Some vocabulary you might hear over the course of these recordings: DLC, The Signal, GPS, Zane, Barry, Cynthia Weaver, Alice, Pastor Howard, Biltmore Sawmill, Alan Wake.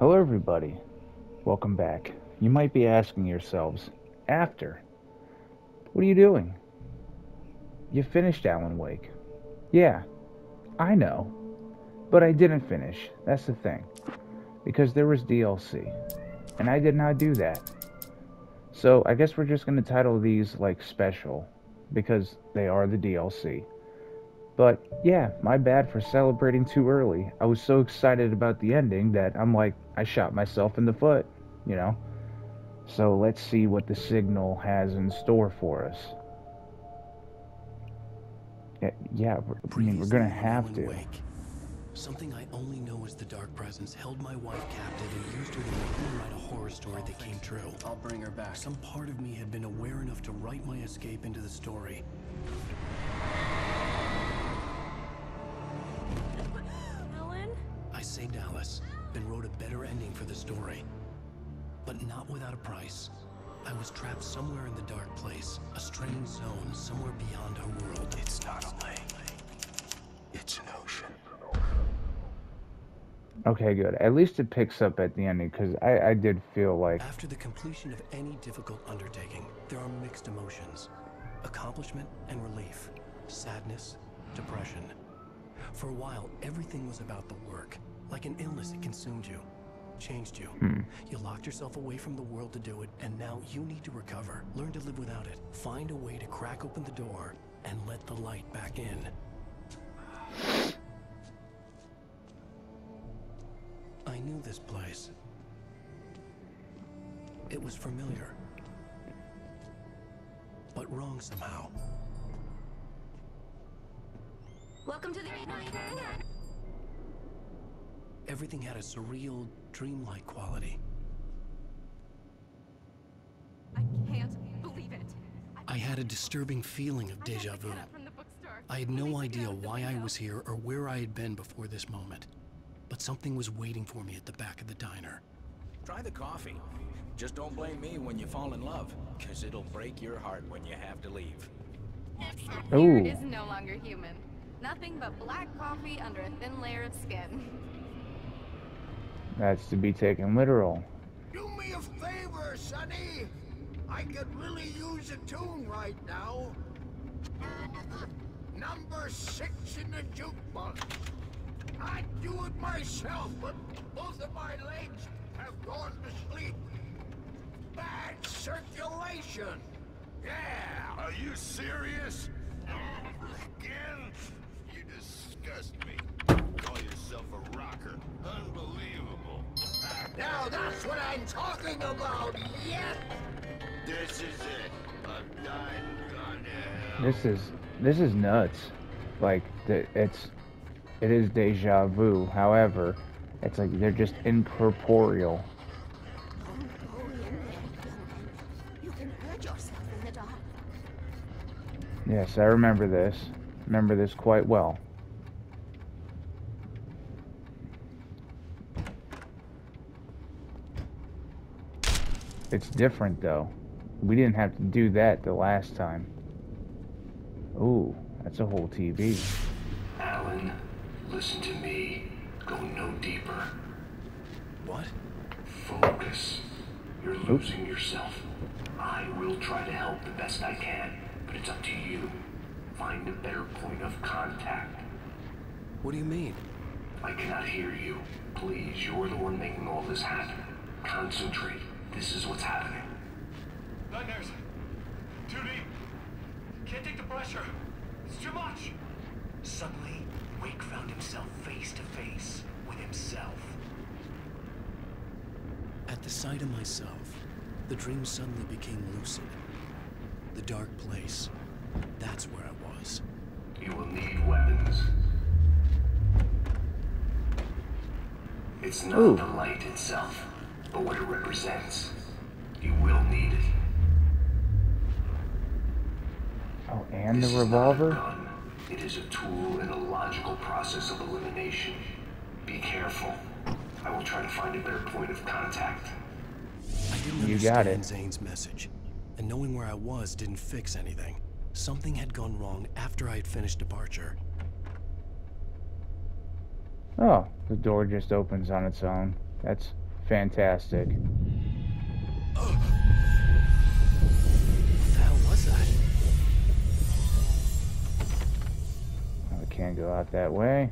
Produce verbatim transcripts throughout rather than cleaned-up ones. Hello everybody, welcome back. You might be asking yourselves, after, what are you doing? You finished Alan Wake. Yeah, I know, but I didn't finish, that's the thing, because there was D L C, and I did not do that. So I guess we're just going to title these like special, because they are the D L C. But yeah, my bad for celebrating too early. I was so excited about the ending that I'm like, I shot myself in the foot, you know? So let's see what the signal has in store for us. Yeah, yeah we're, I mean, we're gonna have to. Wake. Something I only know is the dark presence held my wife captive and used her to make me write a horror story that came true. I'll bring her back. Some part of me had been aware enough to write my escape into the story. Saved Alice and wrote a better ending for the story, but not without a price. I was trapped somewhere in the dark place, a strange zone somewhere beyond our world. It's not a lake, it's an ocean. Okay, good. At least it picks up at the ending, because I, I did feel like after the completion of any difficult undertaking, there are mixed emotions: accomplishment and relief, sadness, depression. For a while, everything was about the work. Like an illness, it consumed you, changed you. Hmm. You locked yourself away from the world to do it, and now you need to recover, learn to live without it, find a way to crack open the door, and let the light back in. I knew this place. It was familiar, but wrong somehow. Welcome to the... Everything had a surreal, dreamlike quality. I can't believe it. I had a disturbing feeling of deja vu. I had no idea why I was here or where I had been before this moment, but something was waiting for me at the back of the diner. Try the coffee. Just don't blame me when you fall in love, because it'll break your heart when you have to leave. Here is no longer human. Nothing but black coffee under a thin layer of skin. That's to be taken literal. Do me a favor, Sonny. I could really use a tune right now. Number six in the jukebox. I'd do it myself, but both of my legs have gone to sleep. Bad circulation. Yeah. Are you serious? Again? You disgust me. Call yourself a rocker. Unbelievable. Now that's what I'm talking about. Yes. This is it. I'm dying, gone to hell. This is this is nuts. Like the, it's it is deja vu. However, it's like they're just incorporeal. You can hurt yourself in the dark. Yes, I remember this. Remember this quite well. It's different though. We didn't have to do that the last time. Ooh, that's a whole T V. Alan, listen to me. Go no deeper. What? Focus. You're losing Oops. yourself. I will try to help the best I can, but it's up to you. Find a better point of contact. What do you mean? I cannot hear you. Please, you're the one making all this happen. Concentrate. This is what's happening. Nightmares. Too deep. Can't take the pressure. It's too much. Suddenly, Wake found himself face to face with himself. At the sight of myself, the dream suddenly became lucid. The dark place. That's where I was. You will need weapons. It's not Ooh. the light itself, but what it represents. You will need it. Oh, and this the revolver? Is not a gun. It is a tool in a logical process of elimination. Be careful. I will try to find a better point of contact. I didn't you got it. Zane's message, and knowing where I was didn't fix anything. Something had gone wrong after I had finished departure. Oh, the door just opens on its own. That's Fantastic. What the hell was that? I can't go out that way.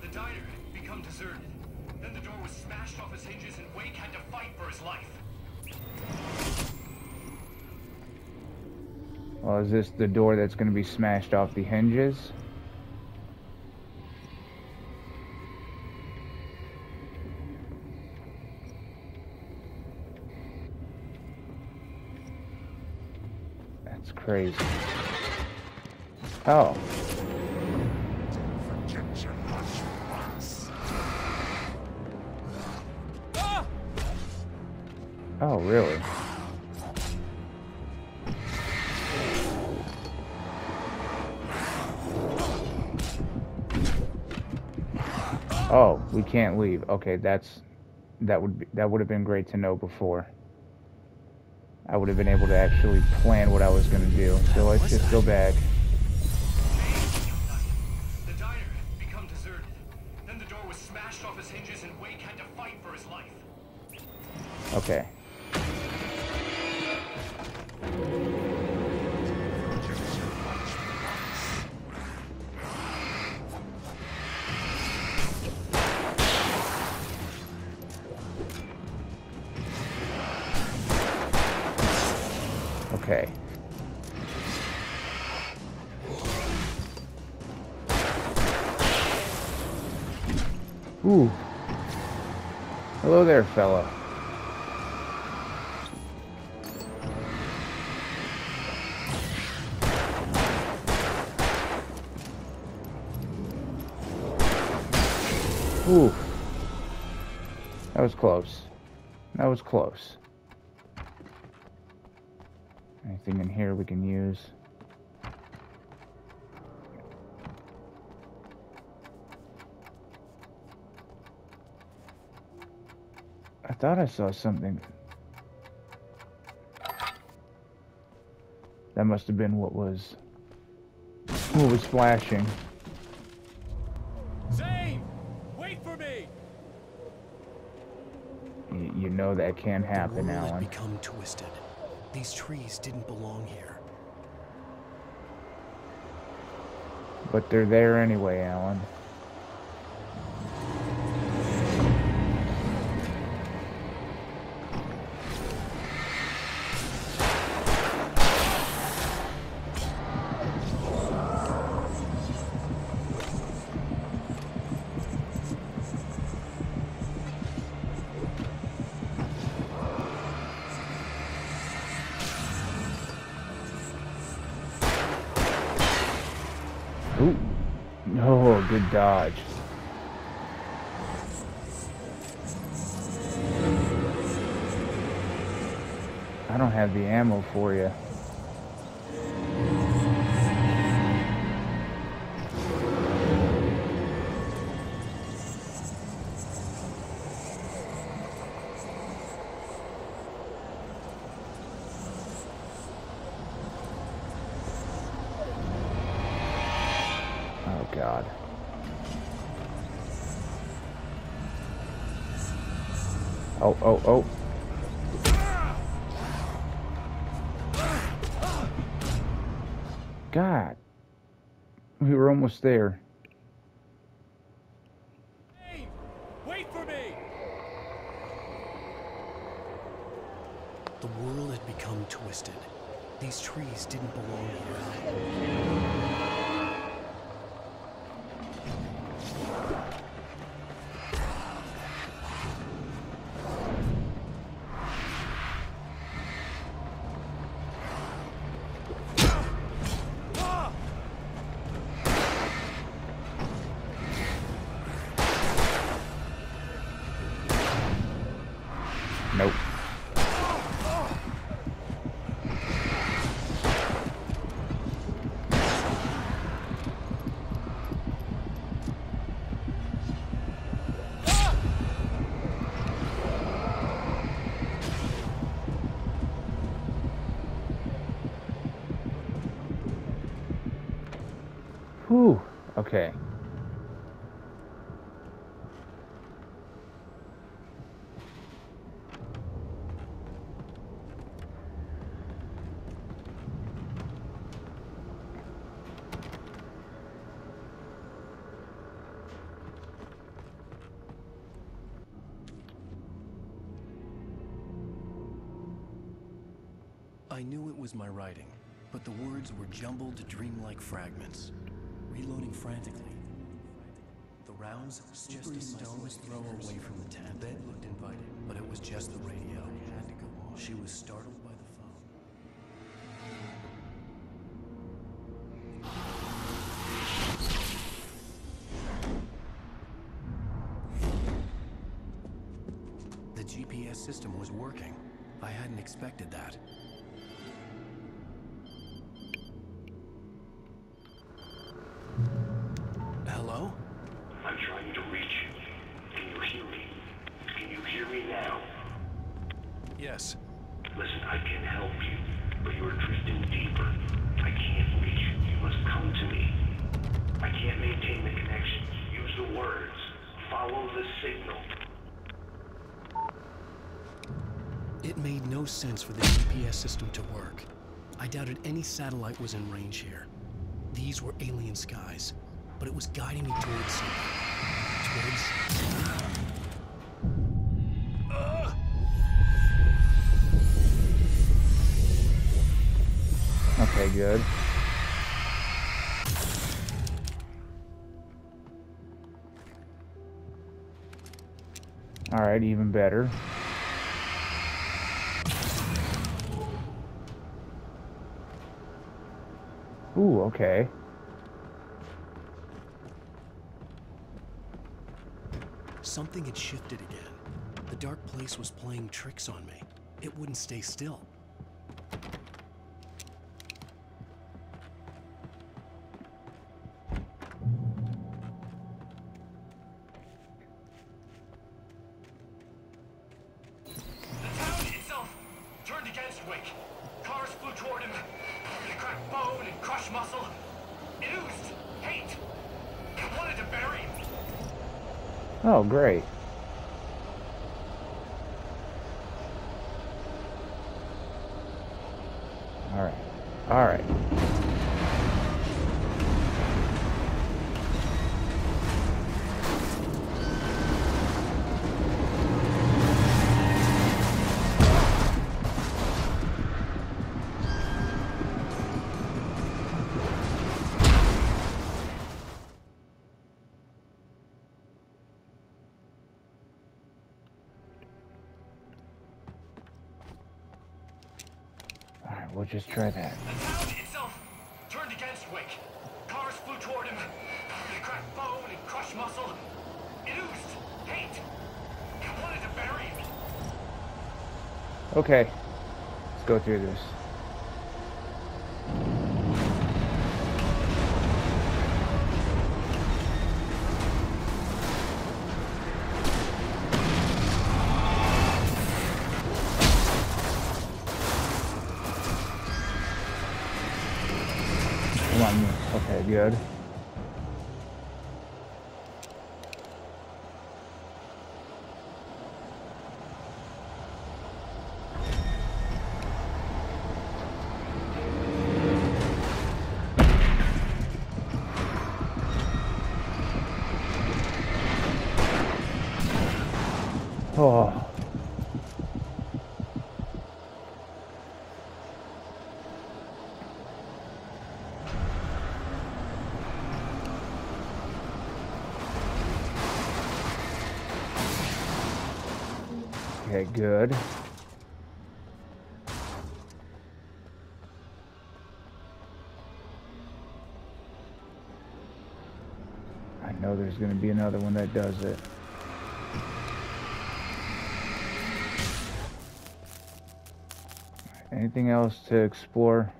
The diner had become deserted. Then the door was smashed off its hinges and Wake had to fight for his life. Well, is this the door that's going to be smashed off the hinges? That's crazy. Oh. Oh, really? Oh, we can't leave. Okay, that's that would be, that would have been great to know before. I would have been able to actually plan what I was going to do. So let's just go back. The diner had become deserted. Then the door was smashed off its hinges and Wake had to fight for his life. Okay. Okay. Ooh. Hello there, fella. Ooh. That was close. That was close. Anything in here we can use? I thought I saw something. That must have been what was what was flashing. Zane, wait for me. Y you know that can't happen, Alan. The world had become twisted. These trees didn't belong here. But they're there anyway, Alan. Oh, good dodge. I don't have the ammo for you. God. Oh, oh, oh. God. We were almost there. Hey, wait for me. The world had become twisted. These trees didn't belong here. Nope. Whew, okay. I knew it was my writing, but the words were jumbled, dreamlike fragments. Reloading frantically. The rounds, just a stone's throw away from the tent. The bed looked inviting, but it was just the radio. She was startled by the phone. The G P S system was working. I hadn't expected that. Sense for the G P S system to work. I doubted any satellite was in range here. These were alien skies, but it was guiding me towards something. Towards... Okay, good. All right, even better. Ooh, okay. Something had shifted again. The dark place was playing tricks on me. It wouldn't stay still. Oh, great. All right. All right. We'll just try that. The town itself turned against Wake. Cars flew toward him. They cracked bone and crushed muscle. It oozed hate. It wanted to bury him. Okay. Let's go through this. Okay, good. Oh. Okay, good. I know there's going to be another one that does it. Anything else to explore?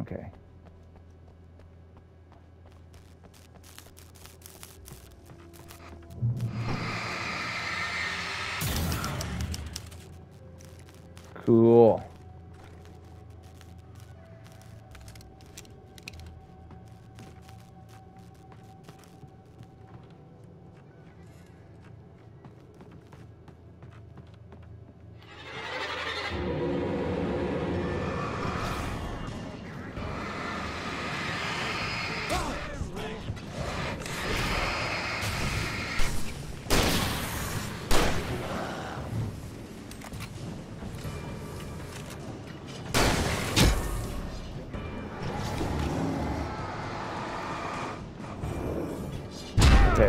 Okay. Cool. Okay,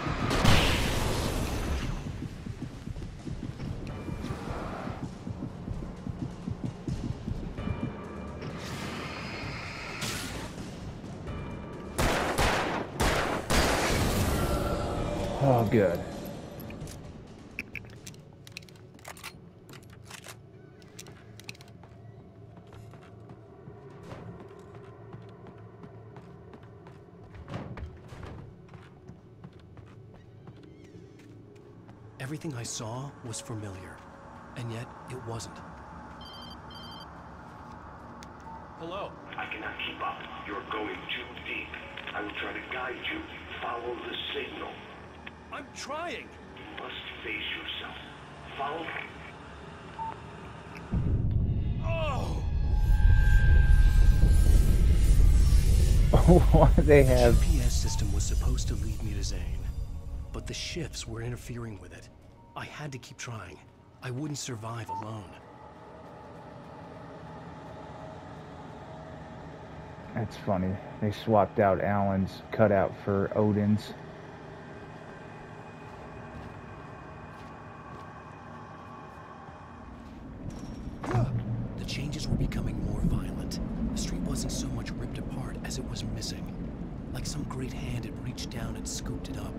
Oh, good. Everything I saw was familiar, and yet it wasn't. Hello. I cannot keep up. You're going too deep. I will try to guide you. Follow the signal. I'm trying. You must face yourself. Follow me. Oh! What they have? The G P S system was supposed to lead me to Zane, but the shifts were interfering with it. I had to keep trying. I wouldn't survive alone. That's funny. They swapped out Alan's cutout for Odin's. The changes were becoming more violent. The street wasn't so much ripped apart as it was missing. Like some great hand had reached down and scooped it up.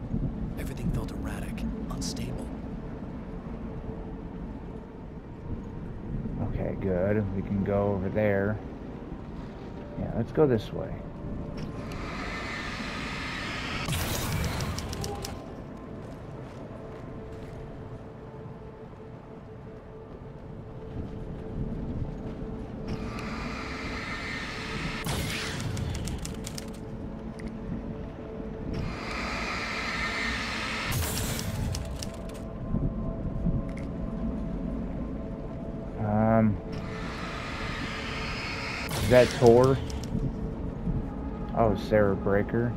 Everything felt erratic, unstable. Okay, good. We can go over there. Yeah, let's go this way. That Tor? Oh, Sarah Breaker.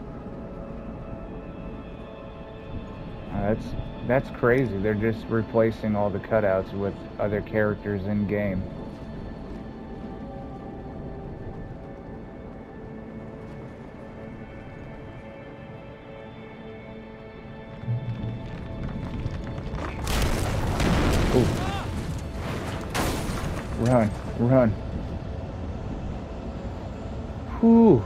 Uh, that's that's crazy. They're just replacing all the cutouts with other characters in game. Ooh. Run, run. Ooh.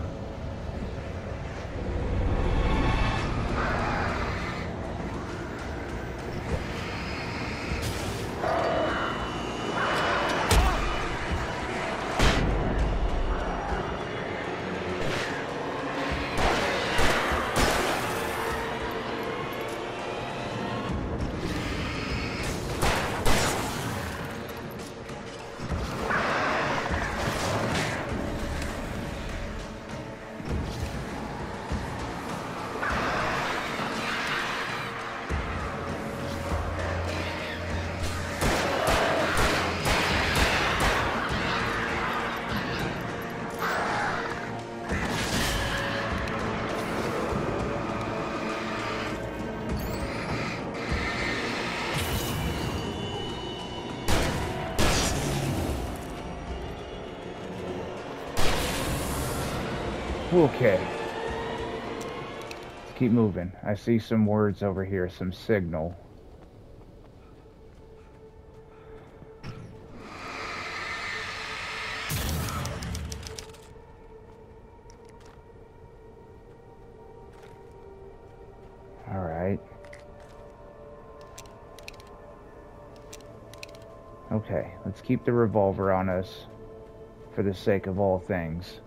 Okay, let's keep moving. I see some words over here, some signal. All right. Okay, let's keep the revolver on us for the sake of all things.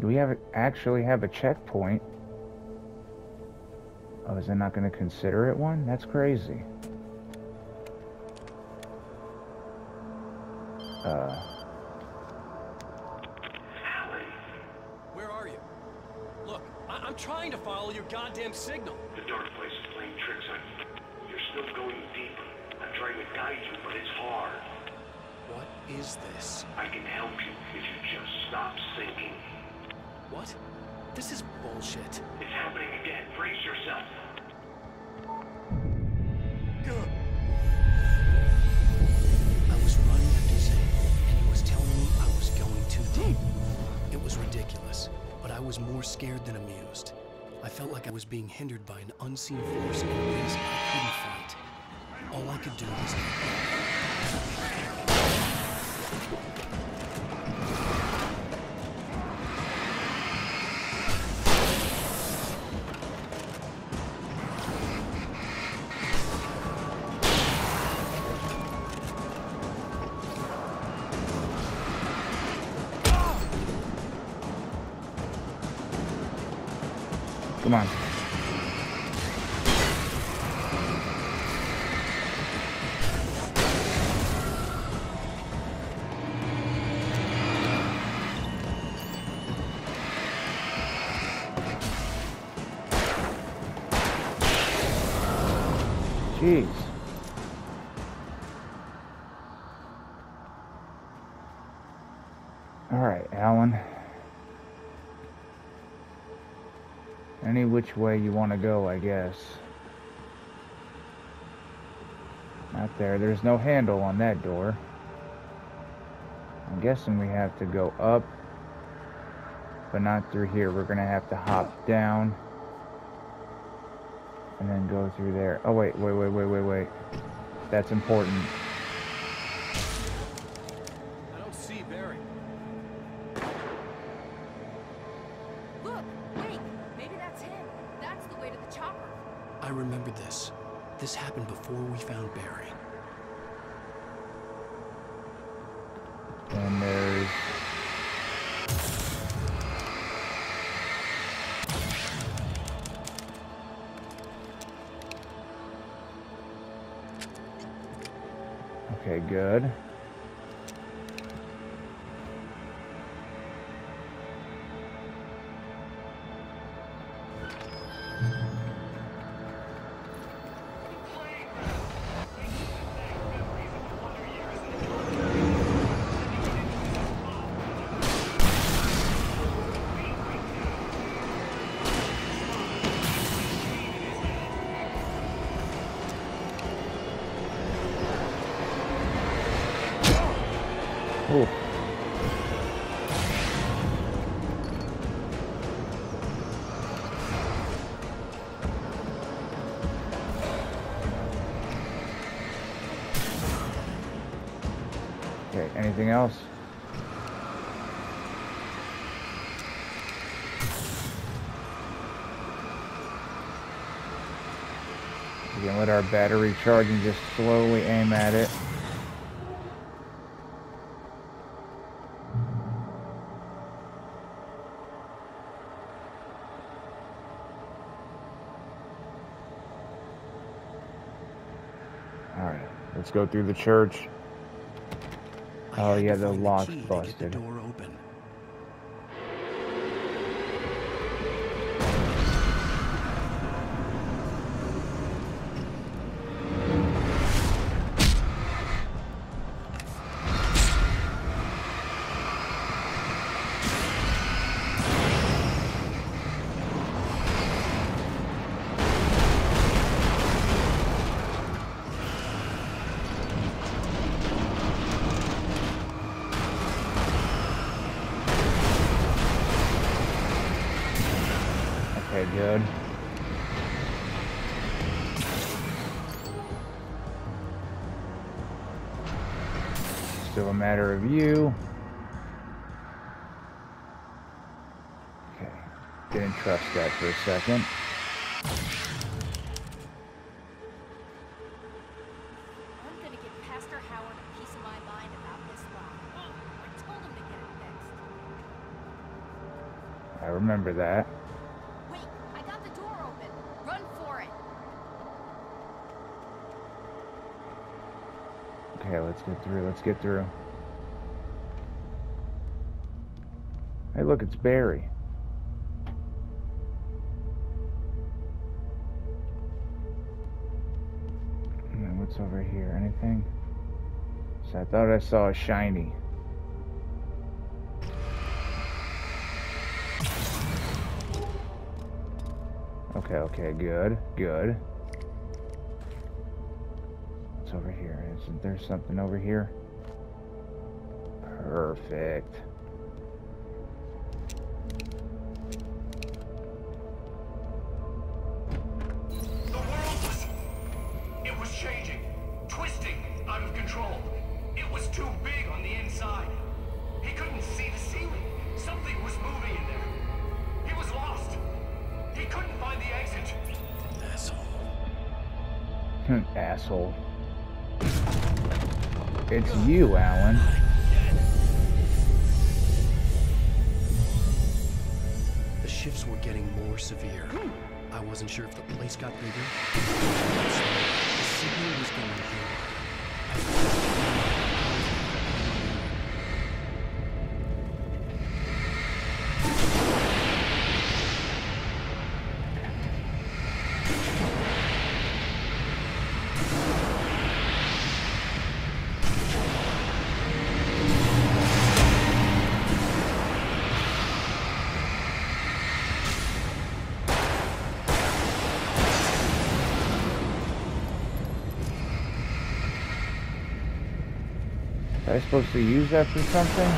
Do we have actually have a checkpoint? Oh, is it not going to consider it one? That's crazy. Uh. Alan. Where are you? Look, I I'm trying to follow your goddamn signal. The dark place is playing tricks on you. You're still going deeper. I'm trying to guide you, but it's hard. What is this? I can help you if you just stop sinking. What? This is bullshit. It's happening again. Brace yourself. Ugh. I was running after Zane, and he was telling me I was going too deep. It was ridiculous, but I was more scared than amused. I felt like I was being hindered by an unseen force in ways I couldn't fight. All I could do was... Come on. Jeez. All right, Alan. Any which way you want to go, I guess. Not there. There's no handle on that door. I'm guessing we have to go up, but not through here. We're going to have to hop down and then go through there. Oh, wait, wait, wait, wait, wait, wait. That's important. I don't see Barry. I remember this. This happened before we found Barry. And there's... Okay, good. Okay, anything else? We can let our battery charge and just slowly aim at it. All right, let's go through the church. Oh yeah, the lock's busted. The door open. Good. Still a matter of you. Okay. Didn't trust that for a second. I'm going to give Pastor Howard a piece of my mind about this lock. I told him to get it fixed. I remember that. Okay, let's get through, let's get through. Hey, look, it's Barry. And what's over here? Anything? So I thought I saw a shiny. Okay, okay, good, good. Over here, isn't there something over here? Perfect. an asshole. It's you, Alan. The shifts were getting more severe. I wasn't sure if the place got bigger. The signal was going I supposed to use that for something?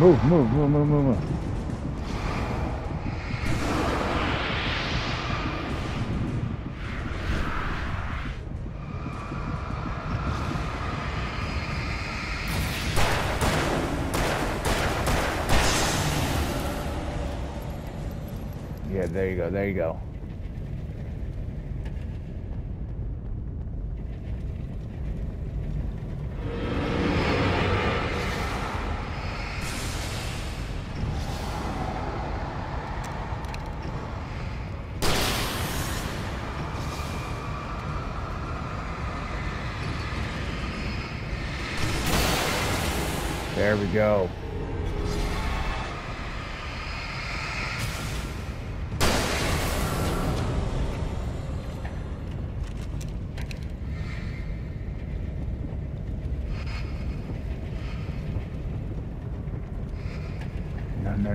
Move, move, move, move, move, move. There you go, there you go. There we go. No,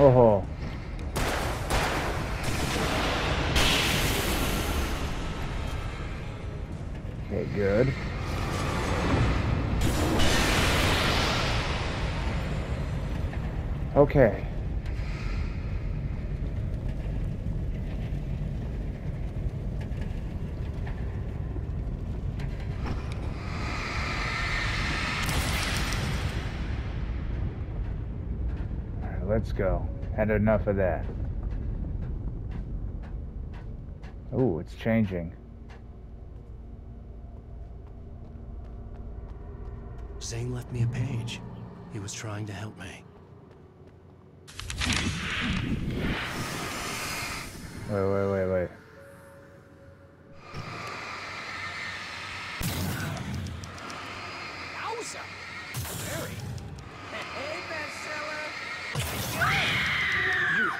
Oh. Good. Okay. All right, let's go. Had enough of that. Oh, it's changing. Zane left me a page. He was trying to help me. Wait, wait, wait, wait. Howza! Barry! Hey, bestseller! You!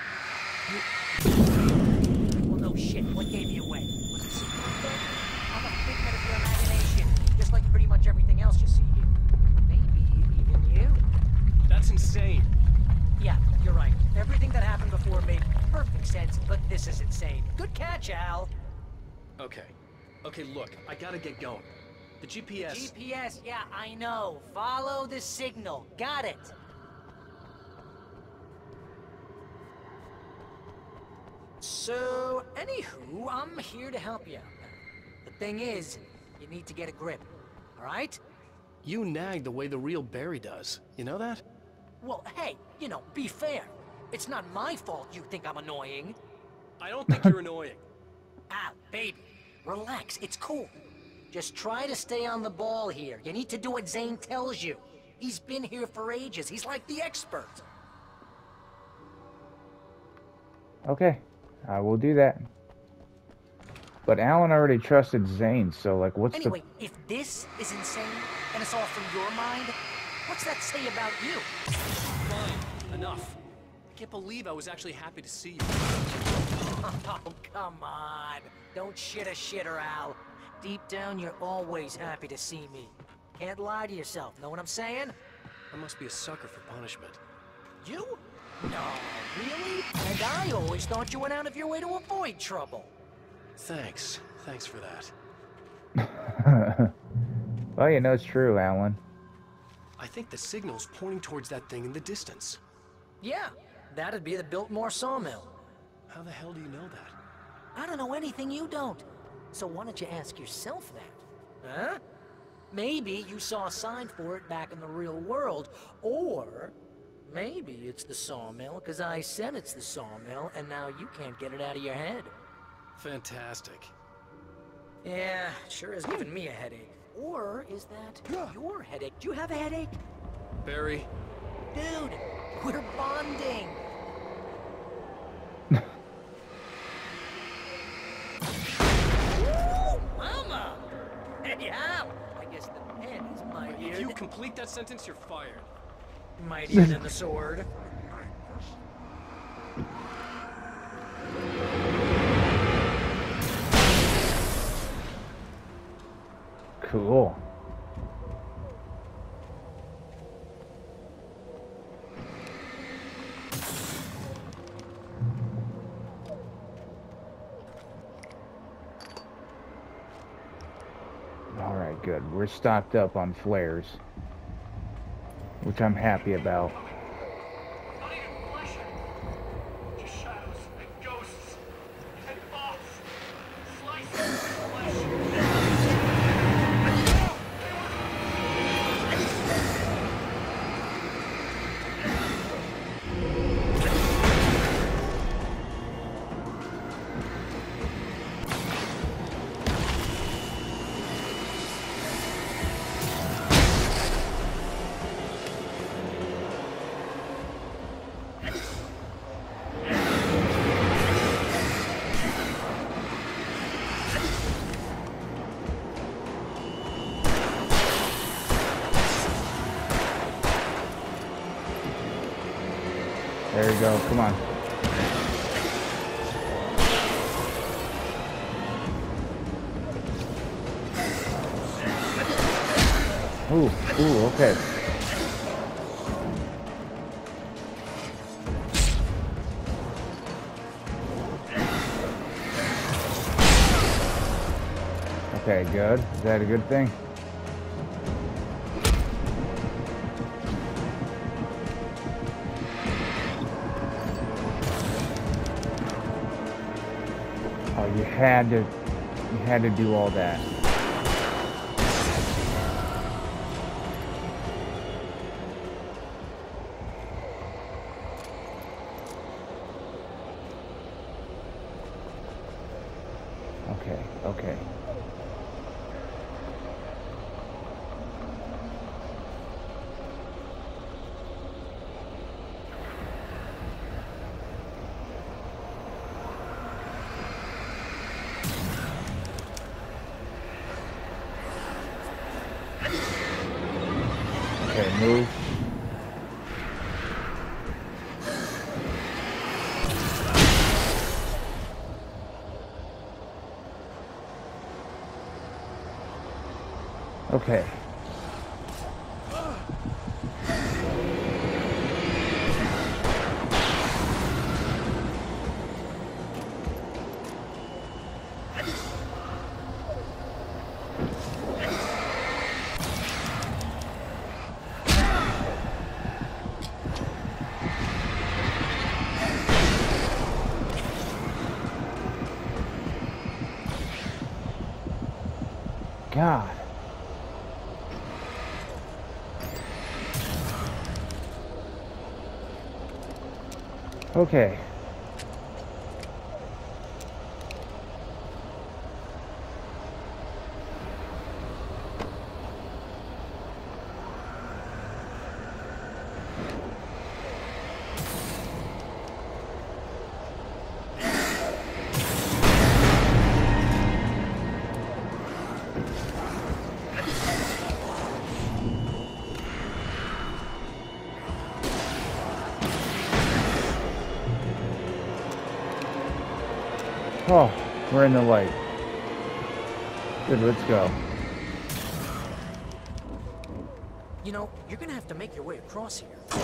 You! Well, no shit. What gave you away? Was it secret? I'm a figment of your imagination. Just like pretty much everything else you see here. That's insane. Yeah, you're right. Everything that happened before made perfect sense, but this is insane. Good catch, Al. Okay. Okay, look, I gotta get going. The G P S... G P S, yeah, I know. Follow the signal. Got it. So, anywho, I'm here to help you. The thing is, you need to get a grip, all right? You nag the way the real Barry does. You know that? Well, hey, you know, be fair. It's not my fault you think I'm annoying. I don't think you're annoying. Ah, baby. Relax. It's cool. Just try to stay on the ball here. You need to do what Zane tells you. He's been here for ages. He's like the expert. Okay. I will do that. But Alan already trusted Zane, so, like, what's anyway, the... Anyway, if this is insane, and it's all from your mind, what's that say about you? Fine. Enough. I can't believe I was actually happy to see you. Oh, come on. Don't shit a shitter, Al. Deep down, you're always happy to see me. Can't lie to yourself, know what I'm saying? I must be a sucker for punishment. You? No, really? And I always thought you went out of your way to avoid trouble. Thanks. Thanks for that. Well, you know it's true, Alan. I think the signal's pointing towards that thing in the distance. Yeah, that'd be the Biltmore Sawmill. How the hell do you know that? I don't know anything you don't. So why don't you ask yourself that? Huh? Maybe you saw a sign for it back in the real world, or maybe it's the sawmill because I said it's the sawmill and now you can't get it out of your head. Fantastic. Yeah, sure is giving me a headache. Or is that your headache? Do you have a headache? Barry. Dude, we're bonding. Ooh, mama! Yeah, I guess the pen is mightier. If you complete that sentence, you're fired. Mightier than the sword. Cool. All right, good. We're stocked up on flares, which I'm happy about. There you go, come on. Ooh, ooh, okay. Okay, good. Is that a good thing? You had to, you had to do all that. Okay, okay. Move. Okay. God. Okay. Oh, we're in the light. Good, let's go. You know, you're gonna have to make your way across here. I'm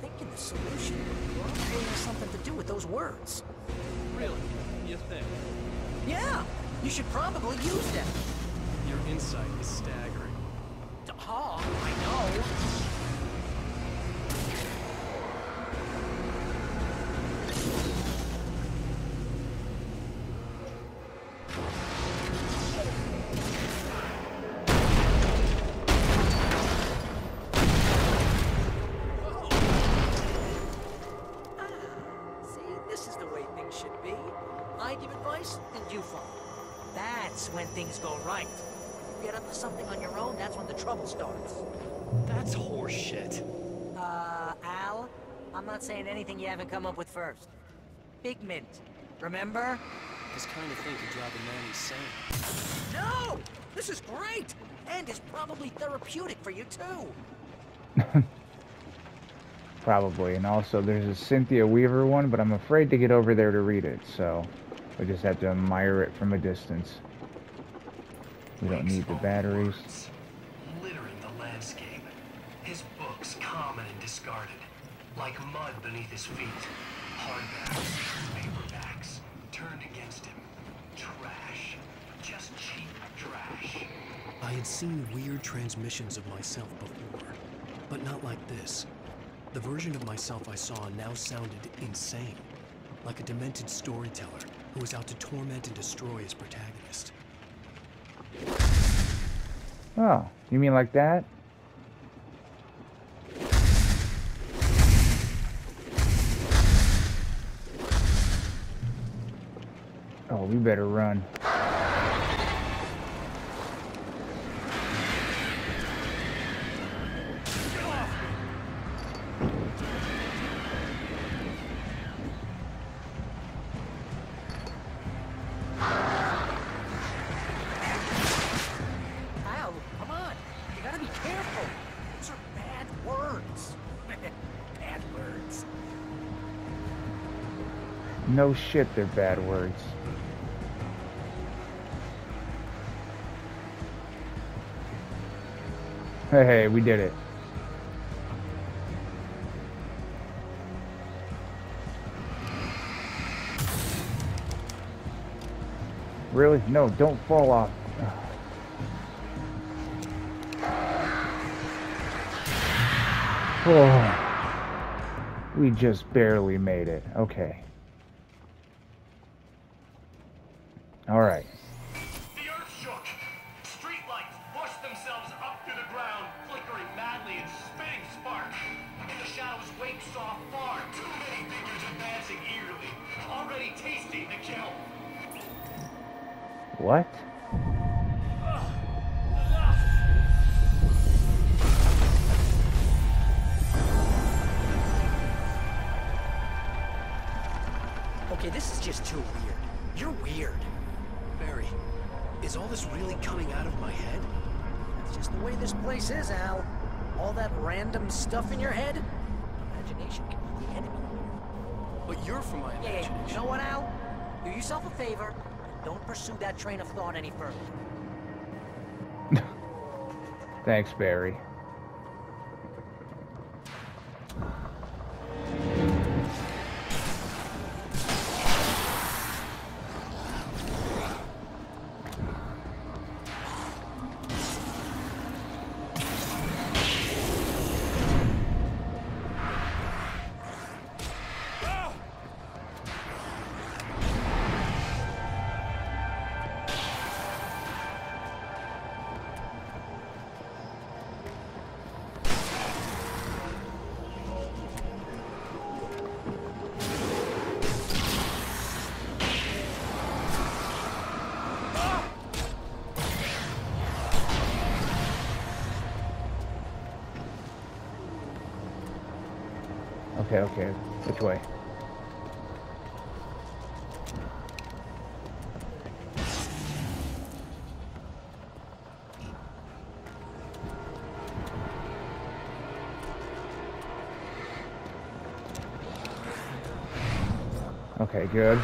thinking the solution probably has something to do with those words. Really? You think? Yeah! You should probably use them. Your insight is staggering. Oh, I know. Saying anything you haven't come up with first. Big mint, remember? This kind of thing could drive a man insane. No! This is great! And it's probably therapeutic for you too. Probably, and also there's a Cynthia Weaver one, but I'm afraid to get over there to read it, so we just have to admire it from a distance. We don't need the batteries. Littering the landscape. His books common and discarded. Like mud beneath his feet, hardbacks, paperbacks, turned against him. Trash, just cheap trash. I had seen weird transmissions of myself before, but not like this. The version of myself I saw now sounded insane, like a demented storyteller who was out to torment and destroy his protagonist. Oh, you mean like that? Oh, we better run. Ow, come on. You gotta be careful. Those are bad words. Bad words. No shit, they're bad words. Hey, we did it. Really? No, don't fall off. Oh, we just barely made it. Okay. All right. What? Okay, this is just too weird. You're weird. Barry, is all this really coming out of my head? It's just the way this place is, Al. All that random stuff in your head? Imagination can be the enemy here. But you're from my imagination. Yeah, yeah. You know what, Al? Do yourself a favor. Don't pursue that train of thought any further. Thanks, Barry. Okay, okay. Which way? Okay, good.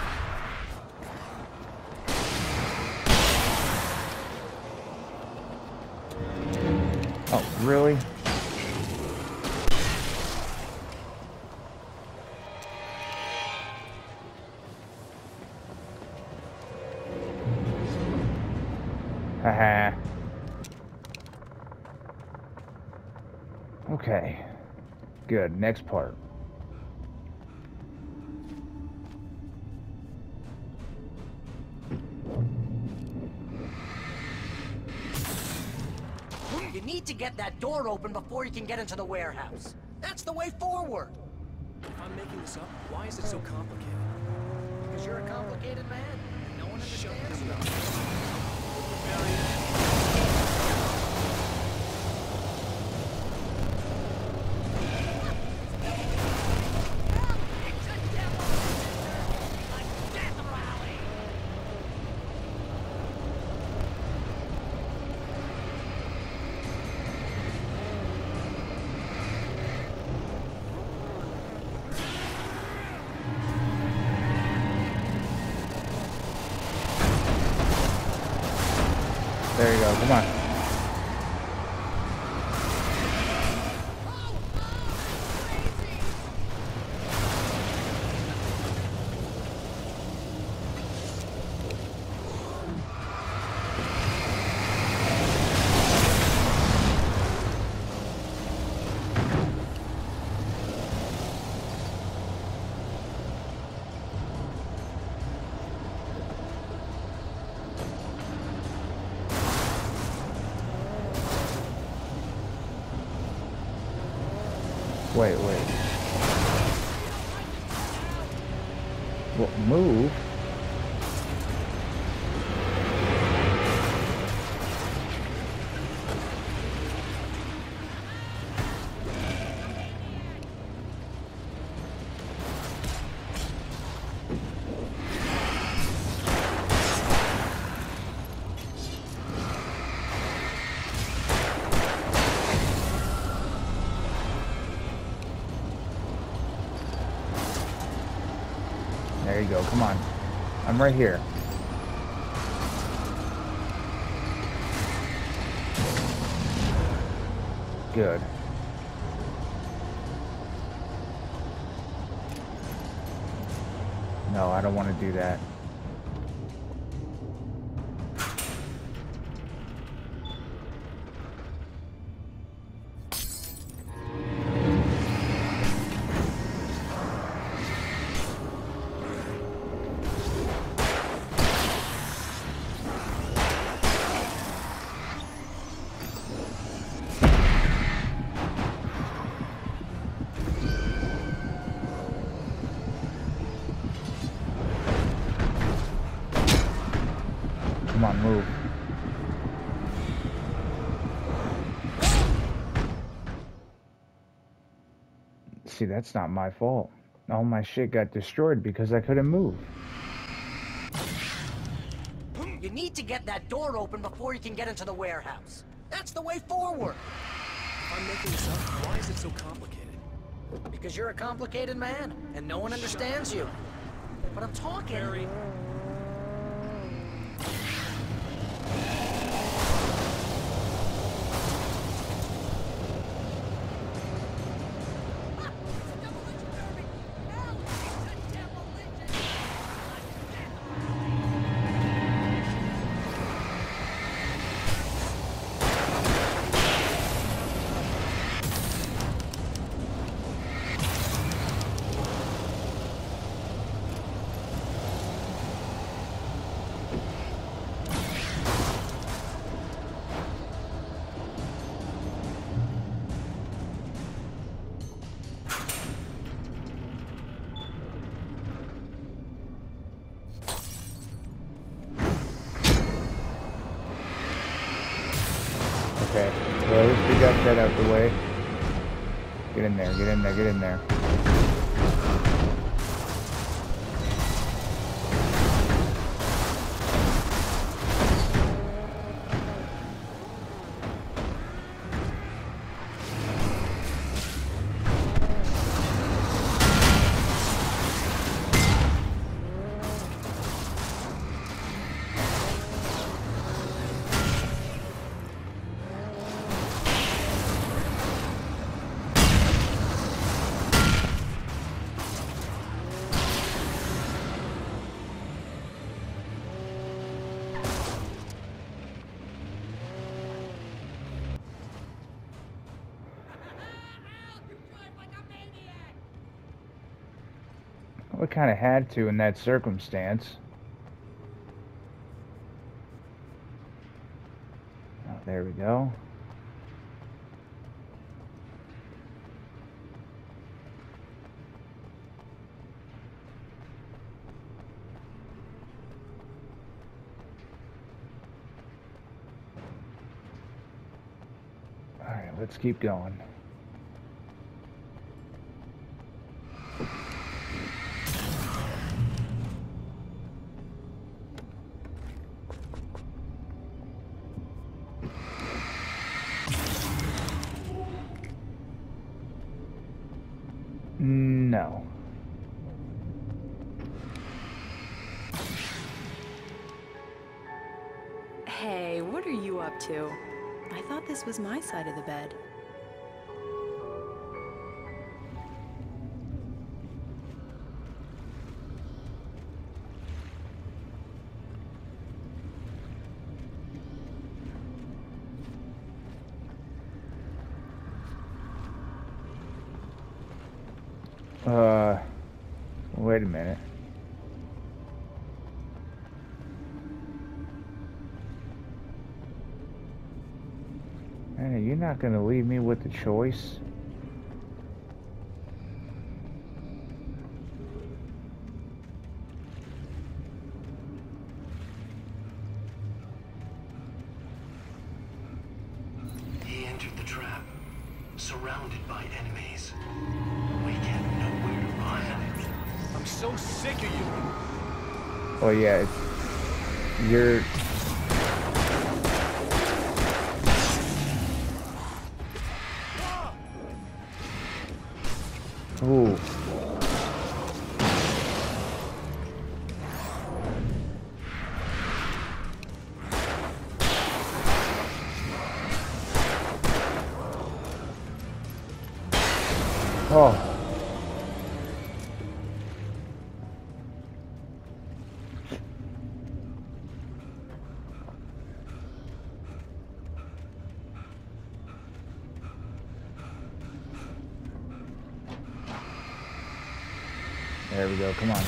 Really? Haha. Okay. Good. Next part. To get that door open before you can get into the warehouse. That's the way forward. If I'm making this up, why is it so complicated? Because you're a complicated man. No one understands you. It's a devil, like death rally. There you go, come on. Wait, wait. Well, move? There you go, come on. I'm right here. Good. No, I don't want to do that. Come on, move. See, that's not my fault. All my shit got destroyed because I couldn't move. You need to get that door open before you can get into the warehouse. That's the way forward. If I'm making this up, why is it so complicated? Because you're a complicated man, and no one understands you. But I'm talking... Barry. Okay, so at least we got that out the way. Get in there, get in there, get in there. We kind of had to in that circumstance. Oh, there we go. Alright, let's keep going. No. Hey, what are you up to? I thought this was my side of the bed. Uh, wait a minute. Hey, you're not gonna leave me with the choice? He entered the trap, surrounded by enemies. We can't know where to run. I'm so sick of you. Oh yeah, it's, you're. Ooh. Oh. There we go, come on.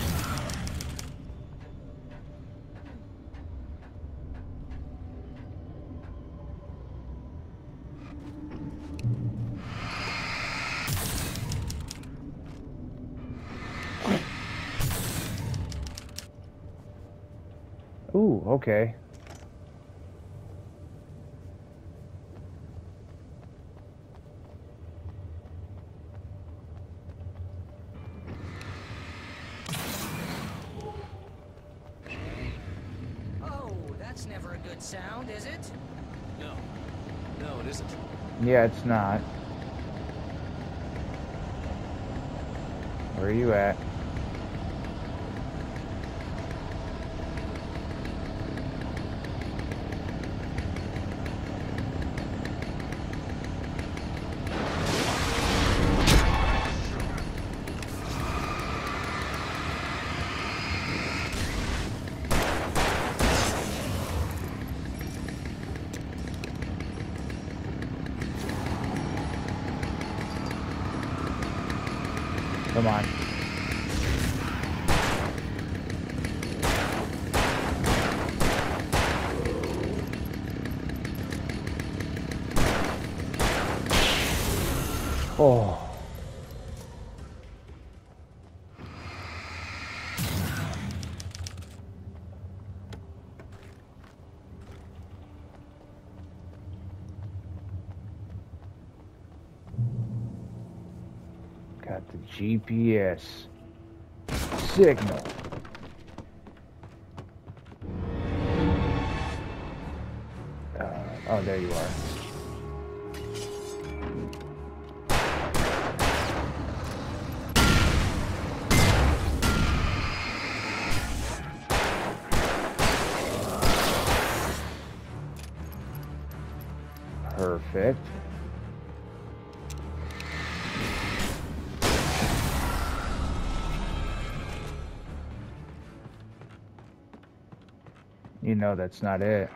Ooh, okay. Sound, is it? No. No, it isn't. Yeah, it's not. Where are you at? Come on. Oh. Got the G P S signal. Uh, oh, there you are. Perfect. You know that's not it.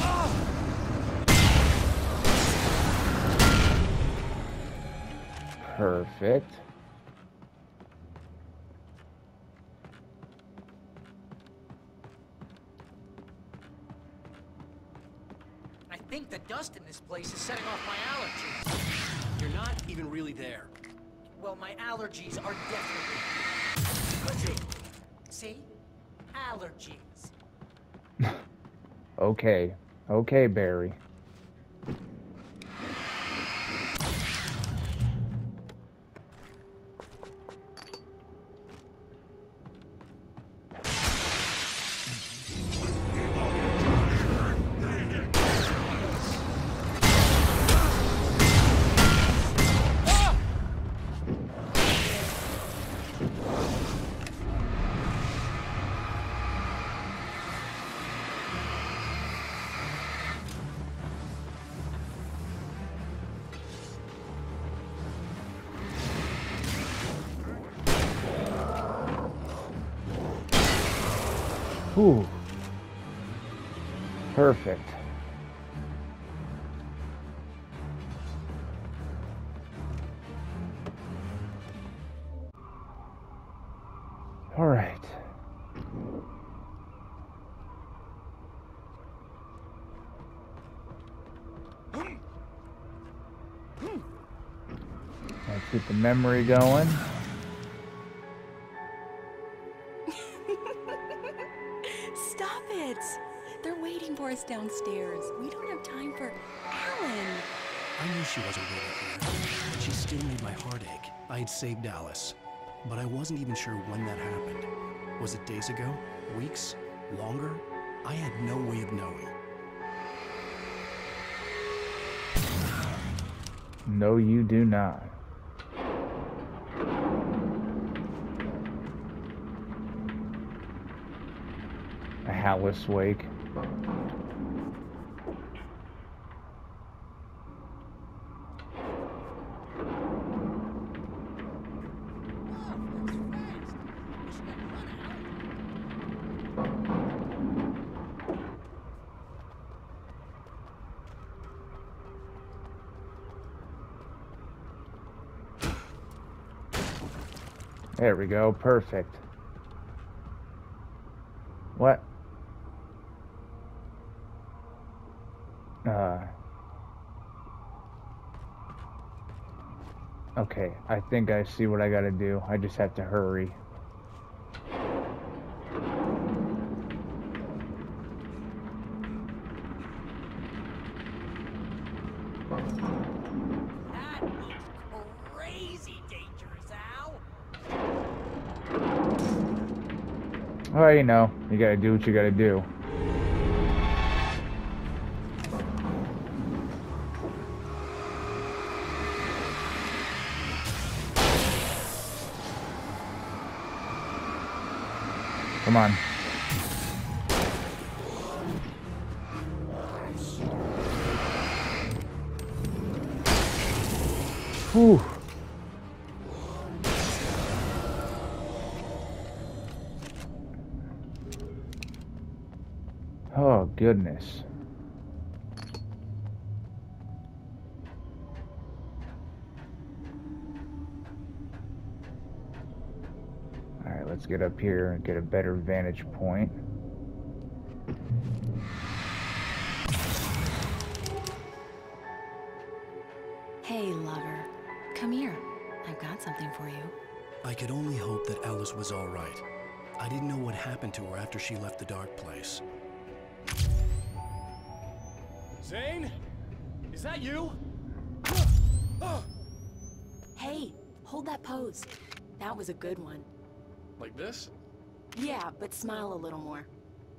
Oh! Perfect. I think the dust in this place is setting off my allergies. You're not even really there. Well, my allergies are definitely... See? Allergies. Okay. Okay, Barry. Ooh. Perfect. All right. Let's get the memory going. Downstairs. We don't have time for Alan. I knew she wasn't good at that, but she still made my heart ache. I had saved Alice, but I wasn't even sure when that happened. Was it days ago? Weeks? Longer? I had no way of knowing. No, you do not. Alice Wake. There we go, perfect. What? Uh, okay, I think I see what I gotta do. I just have to hurry. Well, you know, you gotta do what you gotta do. Come on. Whew. Oh, goodness. All right, let's get up here and get a better vantage point. Hey, lover. Come here. I've got something for you. I could only hope that Alice was all right. I didn't know what happened to her after she left the dark place. Zane? Is that you? Hey, hold that pose. That was a good one. Like this? Yeah, but smile a little more.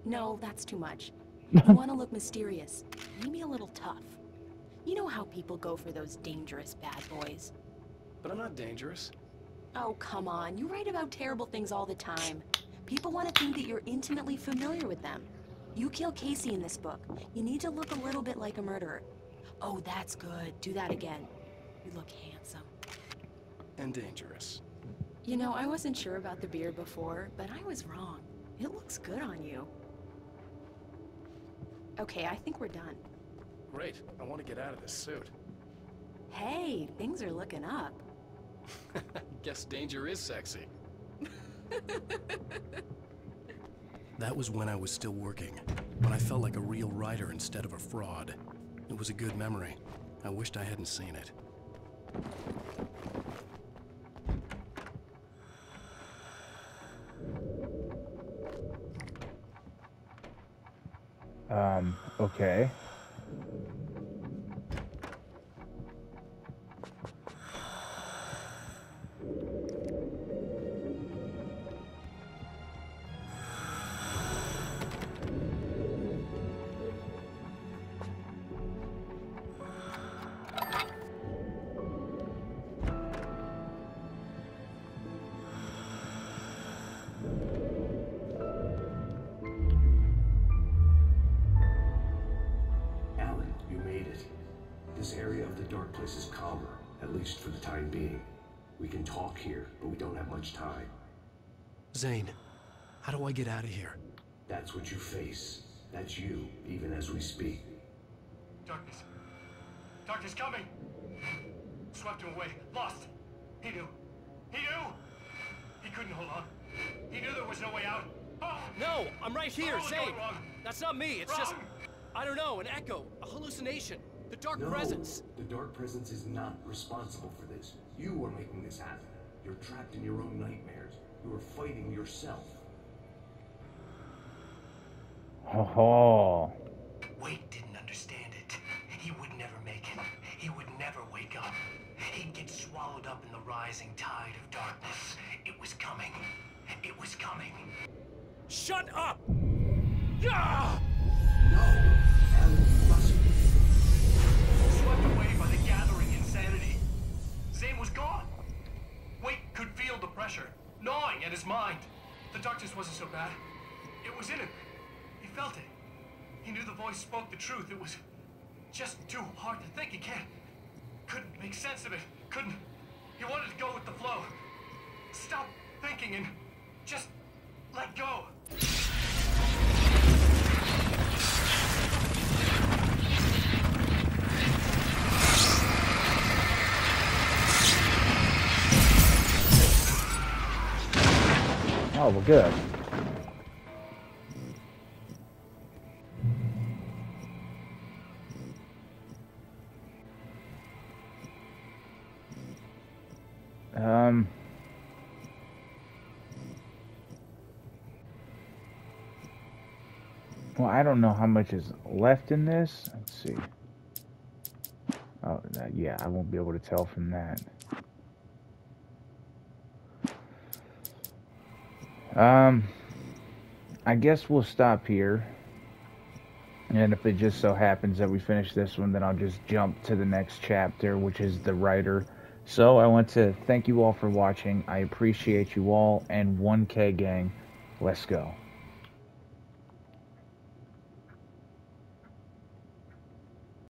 No, that's too much. You want to look mysterious. Maybe a little tough. You know how people go for those dangerous bad boys. But I'm not dangerous. Oh, come on. You write about terrible things all the time. People want to think that you're intimately familiar with them. You kill Casey in this book. You need to look a little bit like a murderer. Oh, that's good. Do that again. You look handsome. And dangerous. You know, I wasn't sure about the beard before, but I was wrong. It looks good on you. Okay, I think we're done. Great. I want to get out of this suit. Hey, things are looking up. Guess danger is sexy. That was when I was still working, but I felt like a real writer instead of a fraud. It was a good memory. I wished I hadn't seen it. Um, okay. Zane, how do I get out of here? That's what you face. That's you, even as we speak. Darkness. Darkness coming! Swept him away. Lost. He knew. He knew! He couldn't hold on. He knew there was no way out. Oh. No, I'm right here, oh, Zane! No, that's not me, it's wrong. Just... I don't know, an echo, a hallucination, the dark no, presence. The dark presence is not responsible for this. You are making this happen. You're trapped in your own nightmares. You are fighting yourself. Oh. Wade didn't understand it. He would never make it. He would never wake up. He'd get swallowed up in the rising tide of darkness. It was coming. It was coming. Shut up! Yeah! No! Alan must be. Swept away by the gathering insanity. Zane was gone. Wade could feel the pressure gnawing at his mind. The darkness wasn't so bad. It was in him. He felt it. He knew the voice spoke the truth. It was just too hard to think. He can't. Couldn't make sense of it. Couldn't. He wanted to go with the flow. Stop thinking and just let go. Oh, well, good. Um. Well, I don't know how much is left in this. Let's see. Oh, yeah, I won't be able to tell from that. Um, I guess we'll stop here, and if it just so happens that we finish this one, then I'll just jump to the next chapter, which is The Writer. So I want to thank you all for watching. I appreciate you all, and one K gang, let's go.